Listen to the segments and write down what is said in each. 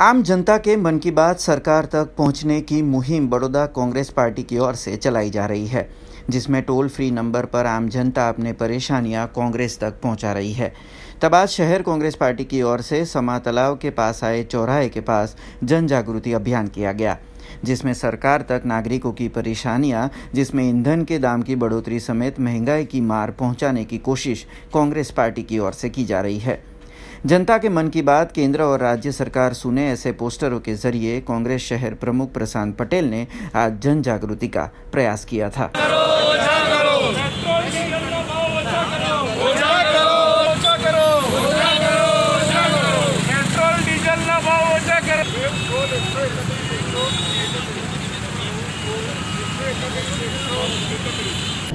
आम जनता के मन की बात सरकार तक पहुंचने की मुहिम बड़ौदा कांग्रेस पार्टी की ओर से चलाई जा रही है, जिसमें टोल फ्री नंबर पर आम जनता अपने परेशानियां कांग्रेस तक पहुंचा रही है। तब आज शहर कांग्रेस पार्टी की ओर से समां तालाब के पास आए चौराहे के पास जन जागृति अभियान किया गया, जिसमें सरकार तक नागरिकों की परेशानियां, जिसमें ईंधन के दाम की बढ़ोतरी समेत महंगाई की मार पहुँचाने की कोशिश कांग्रेस पार्टी की ओर से की जा रही है। जनता के मन की बात केंद्र और राज्य सरकार सुने, ऐसे पोस्टरों के जरिए कांग्रेस शहर प्रमुख प्रशांत पटेल ने आज जन जागृति का प्रयास किया था।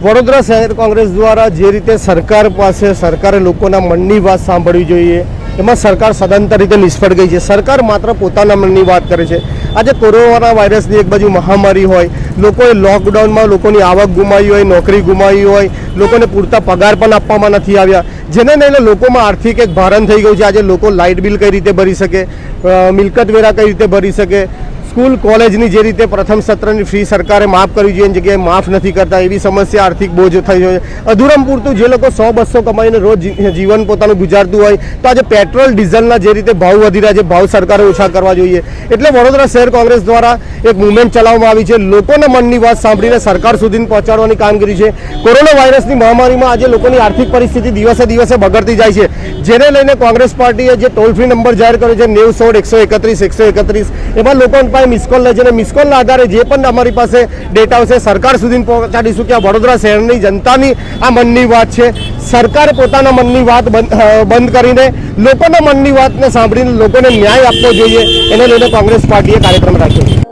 वडोदरा शहर कांग्रेस द्वारा जे रीते सरकार पासे सरकारे लोकोना मननी बात सांभळवी जोईए एमां सरकार सदंतर रीते निष्फळ गई है। सरकार मात्र पोताना मननी बात करे छे। आज कोरोना वायरस की एक बाजू महामारी होय, लोकोए लॉकडाउन में लोकोनी आवक गुमावी होय, नौकरी गुमावी होय, लोकोने पूरता पगार पण आपवामां नथी आव्या, जेने लईने लोकोमां आर्थिक एक भारण थई गयुं छे। आज लोको लाइट बिल कई रीते भरी सके, मिलकत वेरा कई रीते भरी सके, स्कूल कॉलेज नी जे रीते प्रथम सत्र नी फी सरकारे माफ करवी जोईए एनी जग्याए माफ नथी करता, एवी समस्या आर्थिक बोझ थई गयो। अधूरम पूरतुं जे लोको 100-200 कमाईने रोज जीवन पोतानुं गुजारतुं होय तो आज पेट्रोल डीजलना जे रीते भाव वधी रह्या छे, भाव सरकारे ओछा करवा जोईए। एटले वडोदरा शहर कांग्रेस द्वारा एक मूवमेंट चलाववामां आवी छे, लोकोना मननी वात सांभळीने सरकार सुधीने पहोंचाडवानी कामगीरी छे। कोरोना वायरसनी महामारीमां आज लोकोनी आर्थिक परिस्थिति दिवसे दिवसे बगड़ती जाय छे, जेने लईने कांग्रेस पार्टीए जे टोल फ्री नंबर जाहिर कर्यो छे 90-100-131-131, एमां लोकोने पासे मिसकॉल लईने मिसकॉलना आधारे जे पण अमारी पासे डेटा हशे सरकार सुधीने पहोंचाडीशुं के आ वडोदरा शहरनी जनतानी आ मननी वात छे। सरकार पोताना मननी वात बंद करीने लोकोना मननी वातने सांभळीने लोकोने न्याय आपवो जोईए, एने लईने कांग्रेस पार्टीए कार्यक्रम राख्यो।